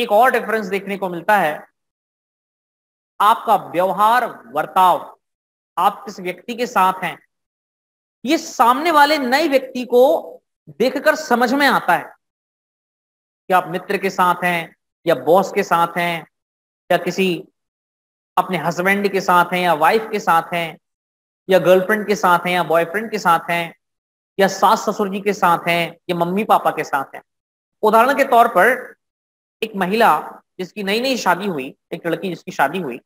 एक और डिफरेंस देखने को मिलता है, आपका व्यवहार, वर्ताव, आप किस व्यक्ति के साथ हैं, ये सामने वाले नए व्यक्ति को देखकर समझ में आता है कि आप मित्र के साथ हैं या बॉस के साथ हैं या किसी अपने हस्बैंड के साथ हैं या वाइफ के साथ हैं या गर्लफ्रेंड के साथ हैं या बॉयफ्रेंड के साथ हैं या सास ससुर जी के साथ हैं या मम्मी पापा के साथ हैं। उदाहरण के तौर पर एक महिला जिसकी नई नई शादी हुई, एक लड़की जिसकी शादी हुई,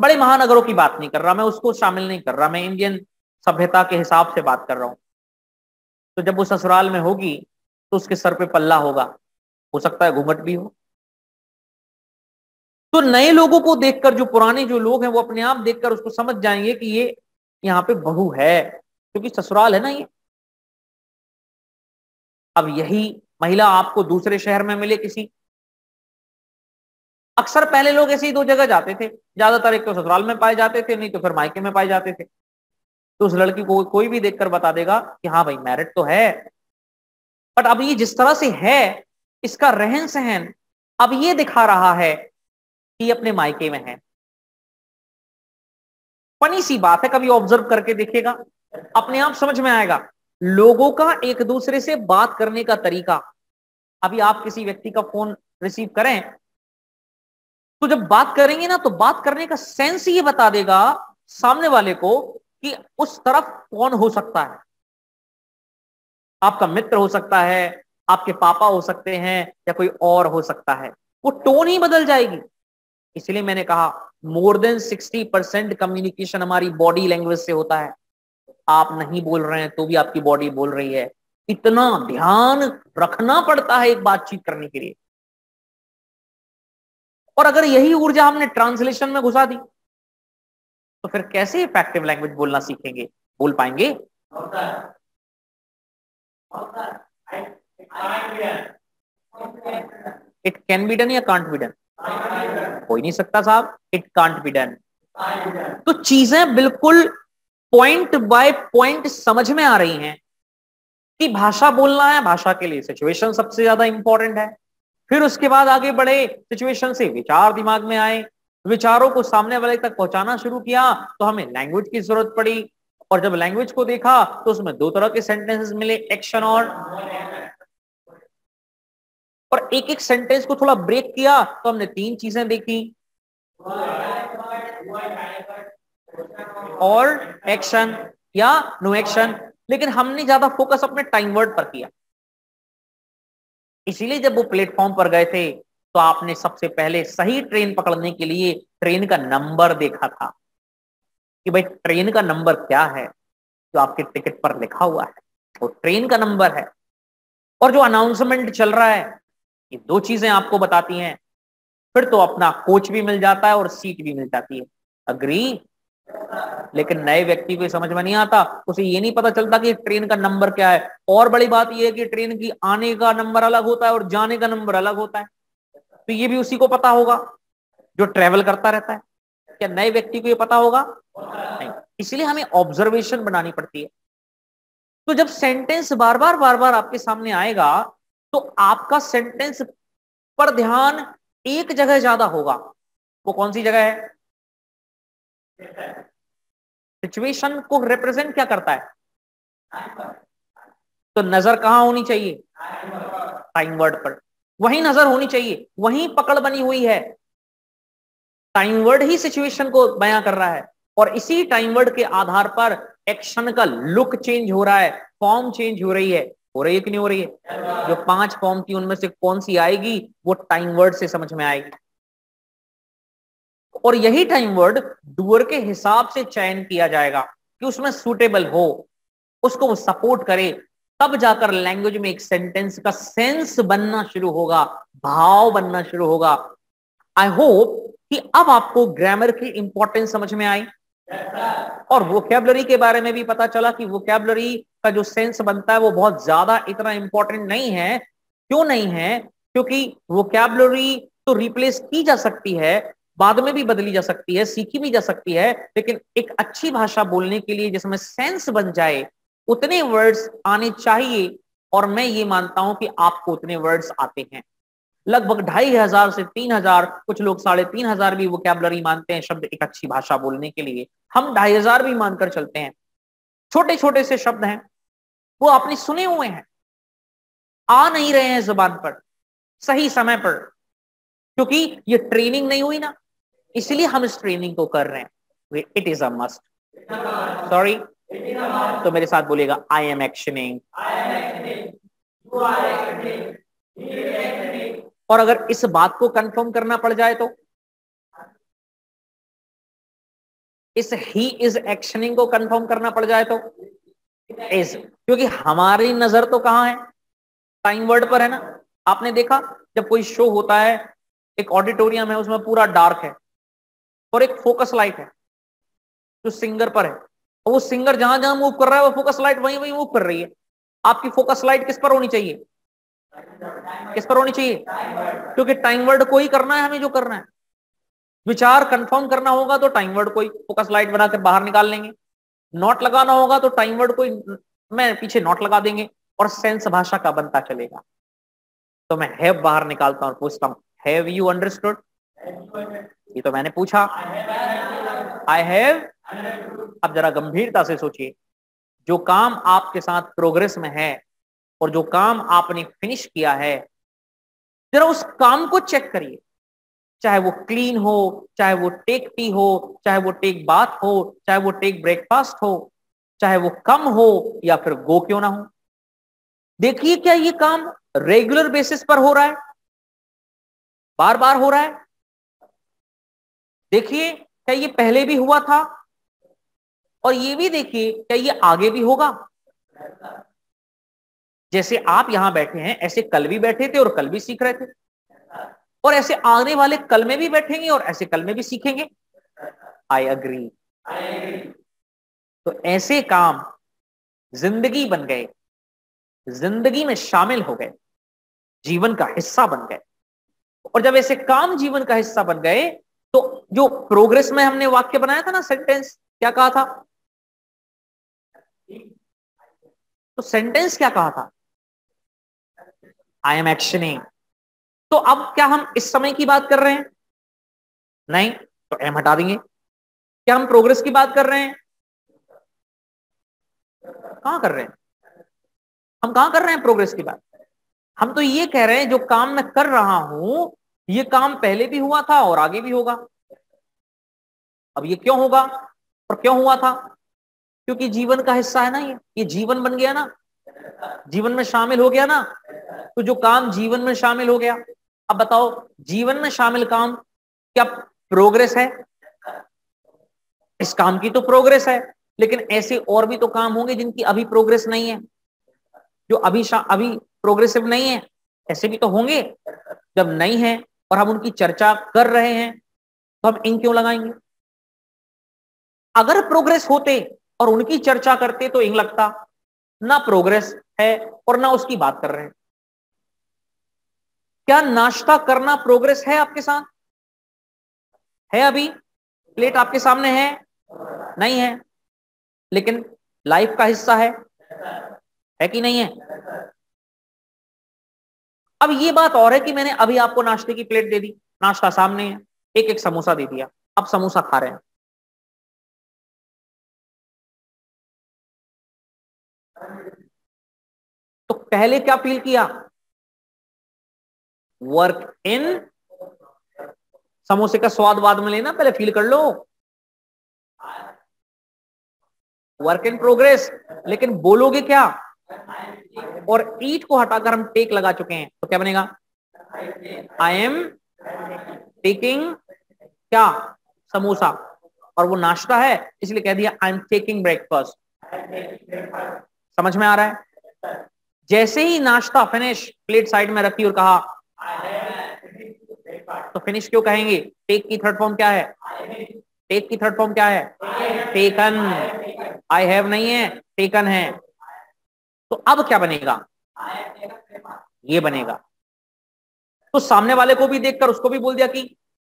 बड़े महानगरों की बात नहीं कर रहा मैं, उसको शामिल नहीं कर रहा मैं, इंडियन सभ्यता के हिसाब से बात कर रहा हूं। तो जब वो ससुराल में होगी तो उसके सर पे पल्ला होगा, हो सकता है घूंघट भी हो। तो नए लोगों को देखकर, जो पुराने जो लोग हैं वो अपने आप देखकर उसको समझ जाएंगे कि ये यहाँ पे बहू है, क्योंकि ससुराल है ना ये। अब यही महिला आपको दूसरे शहर में मिले किसी, अक्सर पहले लोग ऐसे ही दो जगह जाते थे, ज्यादातर एक तो ससुराल में पाए जाते थे, नहीं तो फिर मायके में पाए जाते थे। तो उस लड़की को कोई भी देखकर बता देगा कि हाँ भाई मैरिड तो है। बट अब ये जिस तरह से है, इसका रहन सहन अब ये दिखा रहा है कि अपने मायके में है। फनी सी बात है, कभी ऑब्जर्व करके देखेगा, अपने आप समझ में आएगा। लोगों का एक दूसरे से बात करने का तरीका, अभी आप किसी व्यक्ति का फोन रिसीव करें तो जब बात करेंगे ना, तो बात करने का सेंस ये बता देगा सामने वाले को कि उस तरफ कौन हो सकता है। आपका मित्र हो सकता है, आपके पापा हो सकते हैं या कोई और हो सकता है, वो टोन ही बदल जाएगी। इसलिए मैंने कहा मोर देन 60% कम्युनिकेशन हमारी बॉडी लैंग्वेज से होता है। आप नहीं बोल रहे हैं तो भी आपकी बॉडी बोल रही है। इतना ध्यान रखना पड़ता है एक बातचीत करने के लिए। और अगर यही ऊर्जा हमने ट्रांसलेशन में घुसा दी तो फिर कैसे इफेक्टिव लैंग्वेज बोलना सीखेंगे, बोल पाएंगे? इट कैन बी डन या कांट बी डन? कोई नहीं सकता साहब, इट कांट बी डन। तो चीजें बिल्कुल पॉइंट बाय पॉइंट समझ में आ रही हैं कि भाषा बोलना है, भाषा के लिए सिचुएशन सबसे ज्यादा इंपॉर्टेंट है। फिर उसके बाद आगे बढ़े, सिचुएशन से विचार दिमाग में आए, विचारों को सामने वाले तक पहुंचाना शुरू किया तो हमें लैंग्वेज की जरूरत पड़ी। और जब लैंग्वेज को देखा तो उसमें दो तरह के सेंटेंसेस मिले, एक्शन और एक एक सेंटेंस को थोड़ा ब्रेक किया तो हमने तीन चीजें देखी, और एक्शन या नो एक्शन। लेकिन हमने ज्यादा फोकस अपने टाइम वर्ड पर किया। इसीलिए जब वो प्लेटफॉर्म पर गए थे तो आपने सबसे पहले सही ट्रेन पकड़ने के लिए ट्रेन का नंबर देखा था कि भाई ट्रेन का नंबर क्या है जो आपके टिकट पर लिखा हुआ है, वो ट्रेन का नंबर है। और जो अनाउंसमेंट चल रहा है, ये दो चीजें आपको बताती हैं। फिर तो अपना कोच भी मिल जाता है और सीट भी मिल जाती है। अग्री? लेकिन नए व्यक्ति को समझ में नहीं आता, उसे ये नहीं पता चलता कि ट्रेन का नंबर क्या है। और बड़ी बात यह है कि ट्रेन की आने का नंबर अलग होता है और जाने का नंबर अलग होता है। तो ये भी उसी को पता होगा जो ट्रेवल करता रहता है। क्या नए व्यक्ति को ये पता होगा? नहीं। इसलिए हमें ऑब्जर्वेशन बनानी पड़ती है। तो जब सेंटेंस बार बार आपके सामने आएगा तो आपका सेंटेंस पर ध्यान एक जगह ज्यादा होगा। वो कौन सी जगह है? सिचुएशन को रिप्रेजेंट क्या करता है? तो नजर कहां होनी चाहिए? टाइम वर्ड पर। वही नजर होनी चाहिए, वही पकड़ बनी हुई है। टाइम वर्ड ही सिचुएशन को बयां कर रहा है और इसी टाइम वर्ड के आधार पर एक्शन का लुक चेंज हो रहा है, फॉर्म चेंज हो रही है कि नहीं हो रही है? जो 5 फॉर्म थी उनमें से कौन सी आएगी, वो टाइम वर्ड से समझ में आएगी। और यही टाइम वर्ड डूअर के हिसाब से चयन किया जाएगा कि उसमें सूटेबल हो, उसको वो सपोर्ट करे, तब जाकर लैंग्वेज में एक सेंटेंस का सेंस बनना शुरू होगा, भाव बनना शुरू होगा। आई होप कि अब आपको ग्रामर की इंपॉर्टेंस समझ में आई और वोकैबुलरी के बारे में भी पता चला कि वोकैबुलरी का जो सेंस बनता है वो बहुत ज्यादा इतना इंपॉर्टेंट नहीं है। क्यों नहीं है? क्योंकि वोकैबुलरी तो रिप्लेस की जा सकती है, बाद में भी बदली जा सकती है, सीखी भी जा सकती है, लेकिन एक अच्छी भाषा बोलने के लिए जिसमें सेंस बन जाए उतने वर्ड्स आने चाहिए। और मैं ये मानता हूं कि आपको उतने वर्ड्स आते हैं। लगभग 2500 से 3000, कुछ लोग 3500 भी वोकैबुलरी मानते हैं शब्द एक अच्छी भाषा बोलने के लिए। हम 2500 भी मानकर चलते हैं। छोटे छोटे से शब्द हैं, वो आपने सुने हुए हैं, आ नहीं रहे हैं जुबान पर सही समय पर, क्योंकि ये ट्रेनिंग नहीं हुई ना, इसलिए हम इस ट्रेनिंग को कर रहे हैं। It is a must, sorry, तो मेरे साथ बोलेगा, आई एम एक्शनिंग। और अगर इस बात को कंफर्म करना पड़ जाए तो इस ही इज एक्शनिंग को कंफर्म करना पड़ जाए तो इज, क्योंकि हमारी नजर तो कहां है, टाइम वर्ड पर है ना। आपने देखा जब कोई शो होता है, एक ऑडिटोरियम है, उसमें पूरा डार्क है और एक फोकस लाइट है जो सिंगर पर है, और वो सिंगर जहां जहां मूव कर रहा है वो फोकस लाइट वहीं वहीं मूव कर रही है। आपकी फोकस लाइट किस पर होनी चाहिए, किस पर होनी चाहिए, क्योंकि टाइम वर्ड को ही करना है हमें जो करना है। विचार कंफर्म करना होगा तो टाइम वर्ड को ही फोकस लाइट बनाकर बाहर निकाल लेंगे, नॉट लगाना होगा तो टाइम वर्ड को ही मैं पीछे नॉट लगा देंगे, और सेंस भाषा का बनता चलेगा। तो मैं हैव बाहर निकालता हूं और पूछता हूं, हैव यू अंडरस्टूड? ये तो मैंने पूछा, आई हैव। अब जरा गंभीरता से सोचिए, जो काम आपके साथ प्रोग्रेस में है और जो काम आपने फिनिश किया है, जरा उस काम को चेक करिए, चाहे वो क्लीन हो, चाहे वो टेक टी हो, चाहे वो टेक बाथ हो, चाहे वो टेक ब्रेकफास्ट हो, चाहे वो कम हो या फिर गो क्यों ना हो। देखिए क्या ये काम रेगुलर बेसिस पर हो रहा है, बार बार हो रहा है। देखिए क्या ये पहले भी हुआ था, और ये भी देखिए क्या ये आगे भी होगा। जैसे आप यहां बैठे हैं, ऐसे कल भी बैठे थे और कल भी सीख रहे थे, और ऐसे आने वाले कल में भी बैठेंगे और ऐसे कल में भी सीखेंगे। I agree. तो ऐसे काम जिंदगी बन गए, जिंदगी में शामिल हो गए, जीवन का हिस्सा बन गए। और जब ऐसे काम जीवन का हिस्सा बन गए, तो जो प्रोग्रेस में हमने वाक्य बनाया था ना, सेंटेंस क्या कहा था, तो सेंटेंस क्या कहा था, आई एम एक्शनिंग। तो अब क्या हम इस समय की बात कर रहे हैं? नहीं, तो एम हटा देंगे। क्या हम प्रोग्रेस की बात कर रहे हैं? कहां कर रहे हैं हम, कहां कर रहे हैं प्रोग्रेस की बात? हम तो ये कह रहे हैं जो काम मैं कर रहा हूं, ये काम पहले भी हुआ था और आगे भी होगा। अब ये क्यों होगा और क्यों हुआ था? क्योंकि जीवन का हिस्सा है ना, ये जीवन बन गया ना, जीवन में शामिल हो गया ना। तो जो काम जीवन में शामिल हो गया, अब बताओ जीवन में शामिल काम क्या प्रोग्रेस है? इस काम की तो प्रोग्रेस है, लेकिन ऐसे और भी तो काम होंगे जिनकी अभी प्रोग्रेस नहीं है, जो अभी प्रोग्रेसिव नहीं है, ऐसे भी तो होंगे। जब नहीं है और हम उनकी चर्चा कर रहे हैं, तो हम इन क्यों लगाएंगे? अगर प्रोग्रेस होते और उनकी चर्चा करते तो इन लगता, ना प्रोग्रेस है और ना उसकी बात कर रहे हैं। क्या नाश्ता करना प्रोग्रेस है आपके साथ? है, अभी प्लेट आपके सामने है? नहीं है, लेकिन लाइफ का हिस्सा है कि नहीं है? अब ये बात और है कि मैंने अभी आपको नाश्ते की प्लेट दे दी, नाश्ता सामने है, एक एक समोसा दे दिया, अब समोसा खा रहे हैं। तो पहले क्या फील किया? Work in. समोसे का स्वाद बाद में लेना, पहले फील कर लो वर्क इन प्रोग्रेस। लेकिन बोलोगे क्या? और ईट को हटाकर हम टेक लगा चुके हैं, तो क्या बनेगा? आई एम टेकिंग क्या? समोसा। और वो नाश्ता है, इसलिए कह दिया आई एम टेकिंग ब्रेकफास्ट। समझ में आ रहा है? जैसे ही नाश्ता फिनिश, प्लेट साइड में रखी और कहा, तो फिनिश क्यों कहेंगे? टेक की थर्ड फॉर्म क्या है? टेक की थर्ड फॉर्म क्या है? टेकन। आई हैव नहीं है, टेकन है। तो अब क्या बनेगा? ये बनेगा। तो सामने वाले को भी देखकर उसको भी बोल दिया कि